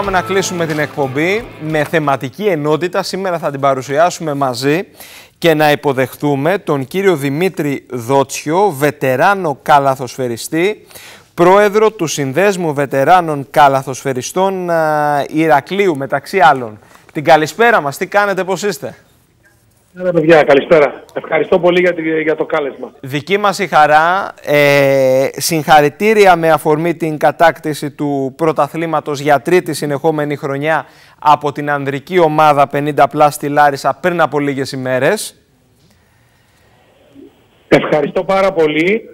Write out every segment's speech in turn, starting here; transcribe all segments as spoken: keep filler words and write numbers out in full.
Πάμε να κλείσουμε την εκπομπή με θεματική ενότητα. Σήμερα θα την παρουσιάσουμε μαζί και να υποδεχτούμε τον κύριο Δημήτρη Δότσιο, βετεράνο καλαθοσφαιριστή, πρόεδρο του Συνδέσμου Βετεράνων Καλαθοσφαιριστών Ηρακλείου, μεταξύ άλλων. Την καλησπέρα μας, τι κάνετε, πώς είστε? Καλησπέρα παιδιά, καλησπέρα. Ευχαριστώ πολύ για, για το κάλεσμα. Δική μας η χαρά, ε, συγχαρητήρια με αφορμή την κατάκτηση του πρωταθλήματος για τρίτη συνεχόμενη χρονιά από την ανδρική ομάδα πενήντα πλας στη Λάρισα πριν από λίγες ημέρες. Ευχαριστώ πάρα πολύ.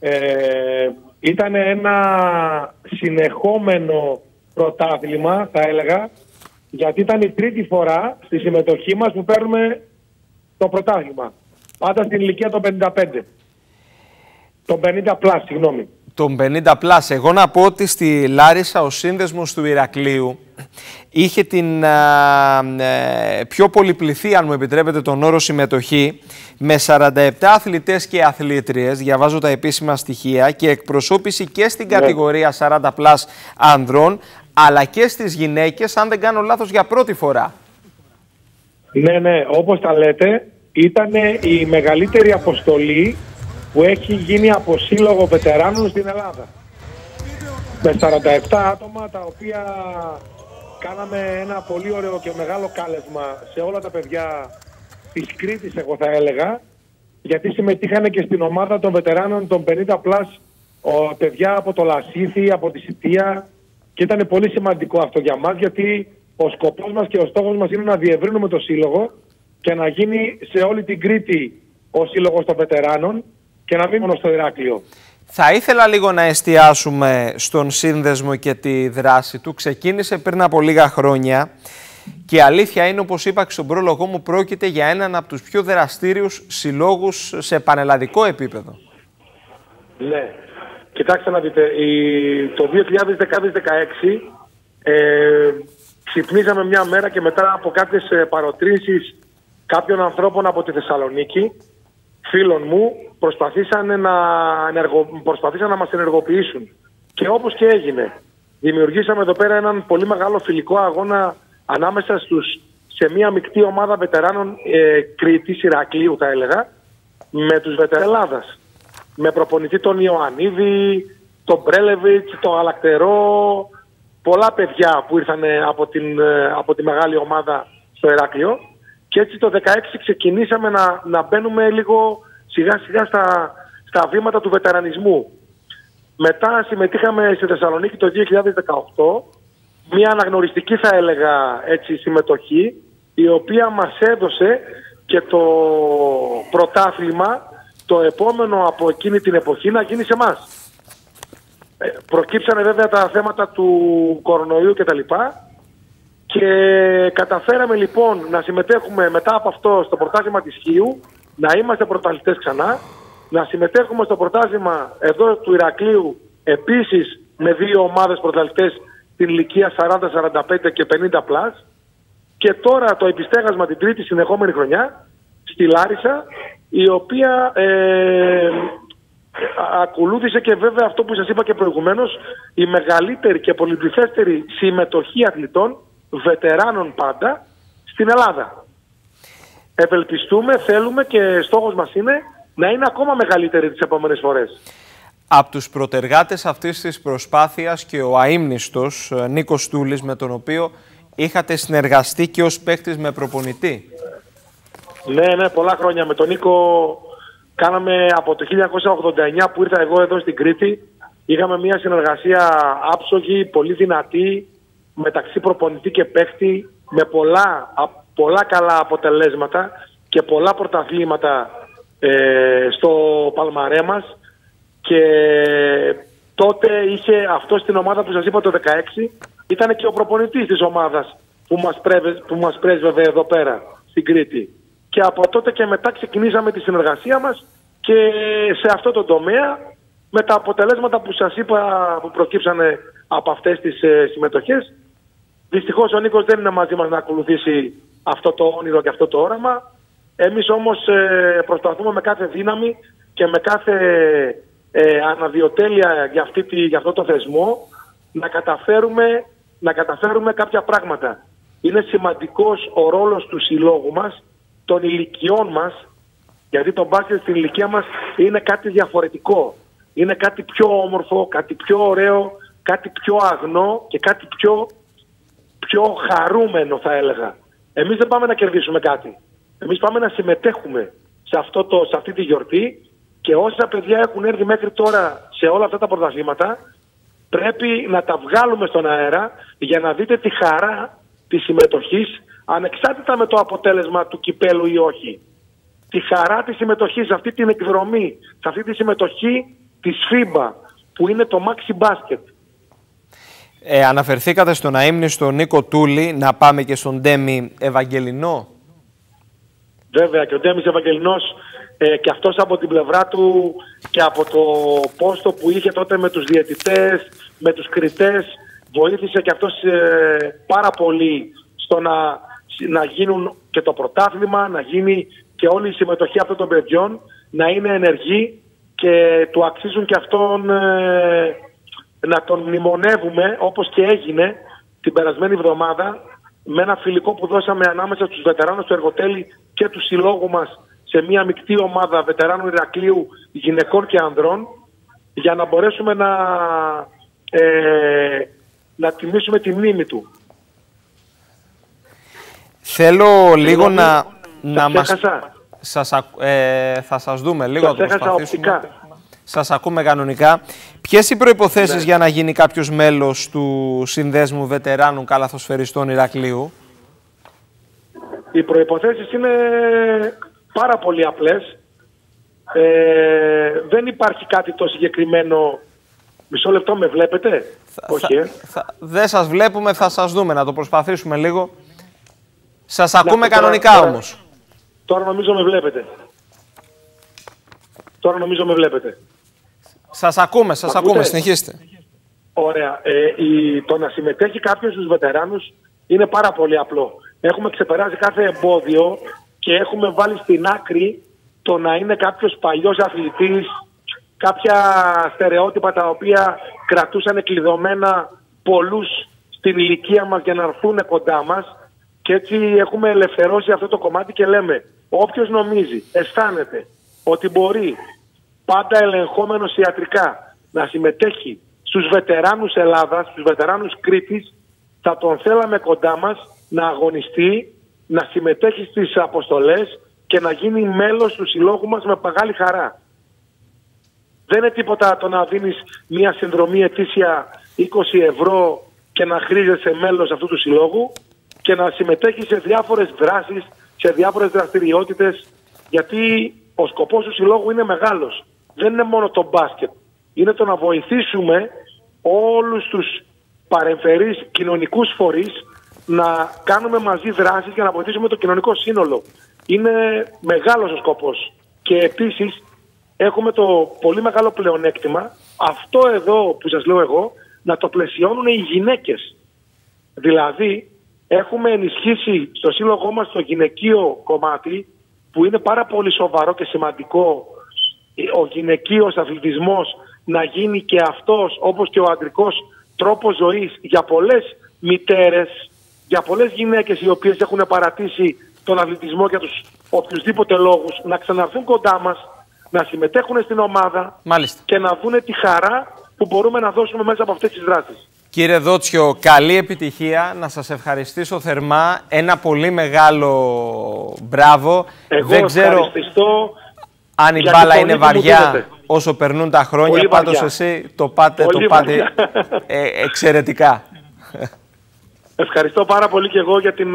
Ε, ήταν ένα συνεχόμενο πρωτάθλημα, θα έλεγα, γιατί ήταν η τρίτη φορά στη συμμετοχή μας που παίρνουμε το πρωτάθλημα. Πάντα στην ηλικία των πενήντα πέντε. Των πενήντα πλας, συγγνώμη. Των πενήντα πλας. Εγώ να πω ότι στη Λάρισα ο σύνδεσμος του Ηρακλείου είχε την α, πιο πολυπληθή, αν μου επιτρέπετε τον όρο, συμμετοχή, με σαράντα επτά αθλητές και αθλήτριες, διαβάζω τα επίσημα στοιχεία, και εκπροσώπηση και στην ναι. κατηγορία σαράντα πλας άνδρων, αλλά και στις γυναίκες, αν δεν κάνω λάθος, για πρώτη φορά. Ναι, ναι, όπως τα λέτε, ήταν η μεγαλύτερη αποστολή που έχει γίνει από σύλλογο βετεράνων στην Ελλάδα. Με σαράντα επτά άτομα, τα οποία κάναμε ένα πολύ ωραίο και μεγάλο κάλεσμα σε όλα τα παιδιά της Κρήτης, εγώ θα έλεγα, γιατί συμμετείχαν και στην ομάδα των βετεράνων των πενήντα πλας παιδιά από το Λασίθι, από τη Σιτία. Και ήταν πολύ σημαντικό αυτό για μας, γιατί ο σκοπός μας και ο στόχος μας είναι να διευρύνουμε το σύλλογο και να γίνει σε όλη την Κρήτη ο σύλλογος των βετεράνων και να μην μόνο στο Ηράκλειο. Θα ήθελα λίγο να εστιάσουμε στον σύνδεσμο και τη δράση του. Ξεκίνησε πριν από λίγα χρόνια και η αλήθεια είναι, όπως είπα και στον πρόλογό μου, πρόκειται για έναν από τους πιο δραστήριους συλλόγους σε πανελλαδικό επίπεδο. Ναι. Κοιτάξτε να δείτε, το δύο χιλιάδες δεκαέξι ε, ξυπνήσαμε μια μέρα και μετά από κάποιες παροτρήσεις κάποιων ανθρώπων από τη Θεσσαλονίκη, φίλων μου, προσπαθήσαν να, ενεργο, προσπαθήσαν να μας ενεργοποιήσουν. Και όπως και έγινε, δημιουργήσαμε εδώ πέρα έναν πολύ μεγάλο φιλικό αγώνα ανάμεσα στους, σε μια μεικτή ομάδα βετεράνων ε, Κρήτης, Ηρακλείου θα έλεγα, με τους βετεράνους Ελλάδας. Με προπονητή τον Ιωαννίδη, τον Πρέλεβιτ, τον Αλακτερό, πολλά παιδιά που ήρθαν από, την, από τη μεγάλη ομάδα στο Ηράκλειο. Και έτσι το δύο χιλιάδες δεκαέξι ξεκινήσαμε να, να μπαίνουμε λίγο σιγά σιγά στα, στα βήματα του βετερανισμού. Μετά συμμετείχαμε στη Θεσσαλονίκη το δύο χιλιάδες δεκαοκτώ, μια αναγνωριστική θα έλεγα έτσι, συμμετοχή, η οποία μας έδωσε και το πρωτάθλημα το επόμενο από εκείνη την εποχή να γίνει σε εμάς. Ε, προκύψανε βέβαια τα θέματα του κορονοϊού κτλ. Και, και καταφέραμε λοιπόν να συμμετέχουμε μετά από αυτό στο πρωτάθλημα της Χίου, να είμαστε πρωταθλητές ξανά, να συμμετέχουμε στο πρωτάθλημα εδώ του Ηρακλείου επίσης με δύο ομάδες πρωταθλητές την ηλικία σαράντα, σαράντα πέντε και πενήντα πλας. Και τώρα το επιστέγασμα την τρίτη συνεχόμενη χρονιά στη Λάρισα, η οποία ε, ακολούθησε και βέβαια αυτό που σας είπα και προηγουμένως, η μεγαλύτερη και πολυπληθέστερη συμμετοχή αθλητών, βετεράνων πάντα, στην Ελλάδα. Ευελπιστούμε, θέλουμε και στόχος μας είναι να είναι ακόμα μεγαλύτερη τις επόμενες φορές. Από τους πρωτεργάτες αυτής της προσπάθειας και ο αείμνηστος Νίκος Τούλης, με τον οποίο είχατε συνεργαστεί και ως παίκτης με προπονητή. Ναι, ναι, πολλά χρόνια. Με τον Νίκο κάναμε από το χίλια εννιακόσια ογδόντα εννιά που ήρθα εγώ εδώ στην Κρήτη. Είχαμε μια συνεργασία άψογη, πολύ δυνατή, μεταξύ προπονητή και παίκτη, με πολλά, πολλά καλά αποτελέσματα και πολλά πρωταθλήματα ε, στο παλμαρέ μας. Και τότε είχε αυτό στην ομάδα που σας είπα το δύο χιλιάδες δεκαέξι, ήταν και ο προπονητής της ομάδας που μας, πρέβε, που μας πρέσβευε εδώ πέρα στην Κρήτη. Και από τότε και μετά ξεκινήσαμε τη συνεργασία μας και σε αυτό το τομέα, με τα αποτελέσματα που σας είπα που προκύψανε από αυτές τις συμμετοχές. Δυστυχώς ο Νίκος δεν είναι μαζί μας να ακολουθήσει αυτό το όνειρο και αυτό το όραμα. Εμείς όμως προσπαθούμε με κάθε δύναμη και με κάθε αναδιοτέλεια για, αυτή, για αυτό το θεσμό να καταφέρουμε να καταφέρουμε κάποια πράγματα. Είναι σημαντικός ο ρόλος του συλλόγου μας, των ηλικιών μας, γιατί το μπάσκετ στην ηλικία μας είναι κάτι διαφορετικό. Είναι κάτι πιο όμορφο, κάτι πιο ωραίο, κάτι πιο αγνό και κάτι πιο, πιο χαρούμενο, θα έλεγα. Εμείς δεν πάμε να κερδίσουμε κάτι. Εμείς πάμε να συμμετέχουμε σε, αυτό το, σε αυτή τη γιορτή, και όσα παιδιά έχουν έρθει μέχρι τώρα σε όλα αυτά τα πρωταθλήματα πρέπει να τα βγάλουμε στον αέρα για να δείτε τη χαρά της συμμετοχής, ανεξάρτητα με το αποτέλεσμα του κυπέλου ή όχι. Τη χαρά της συμμετοχής σε αυτή την εκδρομή, σε αυτή τη συμμετοχή της φίμπα, που είναι το Maxi Basket. Ε, αναφερθήκατε στον αείμνηστο Νίκο Τούλη, να πάμε και στον Ντέμη Ευαγγελινό. Βέβαια, και ο Ντέμης Ευαγγελινός ε, και αυτός από την πλευρά του και από το πόστο που είχε τότε με τους διαιτητές, με τους κριτές, βοήθησε και αυτός ε, πάρα πολύ στο να, να γίνουν και το πρωτάθλημα, να γίνει και όλη η συμμετοχή αυτών των παιδιών να είναι ενεργή, και του αξίζουν και αυτόν ε, να τον μνημονεύουμε, όπως και έγινε την περασμένη εβδομάδα με ένα φιλικό που δώσαμε ανάμεσα στους βετεράνους του Εργοτέλη και του συλλόγου μας σε μια μεικτή ομάδα βετεράνου Ηρακλείου γυναικών και ανδρών, για να μπορέσουμε να, ε, να τιμήσουμε τη μνήμη του. Θέλω λίγο να, να μας... Σας, ε, θα σας δούμε λίγο, σας να το προσπαθήσουμε. Οπτικά. Σας ακούμε κανονικά. Ποιες οι προϋποθέσεις ναι. για να γίνει κάποιος μέλος του Συνδέσμου Βετεράνων Καλαθοσφαιριστών Ηρακλείου? Οι προϋποθέσεις είναι πάρα πολύ απλές. Ε, δεν υπάρχει κάτι το συγκεκριμένο. Μισό λεπτό, με βλέπετε? Θα, Όχι, ε. θα, θα, δεν σας βλέπουμε, θα σας δούμε. Να το προσπαθήσουμε λίγο. Σας ακούμε ναι, κανονικά τώρα, όμως. Τώρα νομίζω με βλέπετε. Τώρα νομίζω με βλέπετε. Σας ακούμε, σας Ακούτε. ακούμε, συνεχίστε. Ωραία. Ε, η, το να συμμετέχει κάποιος στους βετεράνους είναι πάρα πολύ απλό. Έχουμε ξεπεράσει κάθε εμπόδιο και έχουμε βάλει στην άκρη το να είναι κάποιος παλιός αθλητής, κάποια στερεότυπα τα οποία κρατούσαν κλειδωμένα πολλούς στην ηλικία μας για να έρθουν κοντά μας, και έτσι έχουμε ελευθερώσει αυτό το κομμάτι και λέμε όποιος νομίζει, αισθάνεται ότι μπορεί, πάντα ελεγχόμενος ιατρικά, να συμμετέχει στους βετεράνους Ελλάδας, στους βετεράνους Κρήτης, θα τον θέλαμε κοντά μας να αγωνιστεί, να συμμετέχει στις αποστολές και να γίνει μέλος του συλλόγου μας με μεγάλη χαρά. Δεν είναι τίποτα το να δίνεις μια συνδρομή ετήσια είκοσι ευρώ και να χρήζεσαι μέλος αυτού του συλλόγου και να συμμετέχει σε διάφορες δράσεις, σε διάφορες δραστηριότητες, γιατί ο σκοπός του συλλόγου είναι μεγάλος. Δεν είναι μόνο το μπάσκετ. Είναι το να βοηθήσουμε όλους τους παρεμφερείς κοινωνικούς φορείς να κάνουμε μαζί δράσεις για να βοηθήσουμε το κοινωνικό σύνολο. Είναι μεγάλος ο σκοπός. Και επίσης έχουμε το πολύ μεγάλο πλεονέκτημα, αυτό εδώ που σας λέω εγώ, να το πλαισιώνουν οι γυναίκες. Δηλαδή έχουμε ενισχύσει στο σύλλογό μας το γυναικείο κομμάτι, που είναι πάρα πολύ σοβαρό και σημαντικό ο γυναικείος αθλητισμός να γίνει και αυτός, όπως και ο αντρικός, τρόπος ζωής για πολλές μητέρες, για πολλές γυναίκες οι οποίες έχουν παρατήσει τον αθλητισμό για τους οποιουσδήποτε λόγους, να ξαναρθούν κοντά μας, να συμμετέχουν στην ομάδα. Μάλιστα. Και να δούνε τη χαρά που μπορούμε να δώσουμε μέσα από αυτές τις δράσεις. Κύριε Δότσιο, καλή επιτυχία, να σας ευχαριστήσω θερμά, ένα πολύ μεγάλο μπράβο. Εγώ δεν ξέρω αν η μπάλα είναι βαριά όσο περνούν τα χρόνια, πολύ πάντως βαριά. Εσύ το πάτε, το πάτε ε, εξαιρετικά. Ευχαριστώ πάρα πολύ και εγώ για την,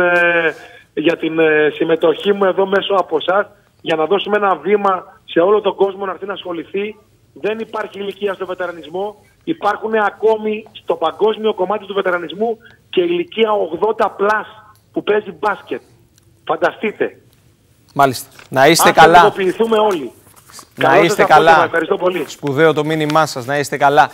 για την συμμετοχή μου εδώ μέσω από εσάς, για να δώσουμε ένα βήμα σε όλο τον κόσμο να έρθει να ασχοληθεί. Δεν υπάρχει ηλικία στο βετερανισμό. Υπάρχουν ακόμη στο παγκόσμιο κομμάτι του βετερανισμού και ηλικία ογδόντα πλας που παίζει μπάσκετ. Φανταστείτε. Μάλιστα. Να είστε Ας καλά. Ας όλοι. Να Καλώς είστε καλά. Ευχαριστώ πολύ. Σπουδαίο το μήνυμά σας. Να είστε καλά.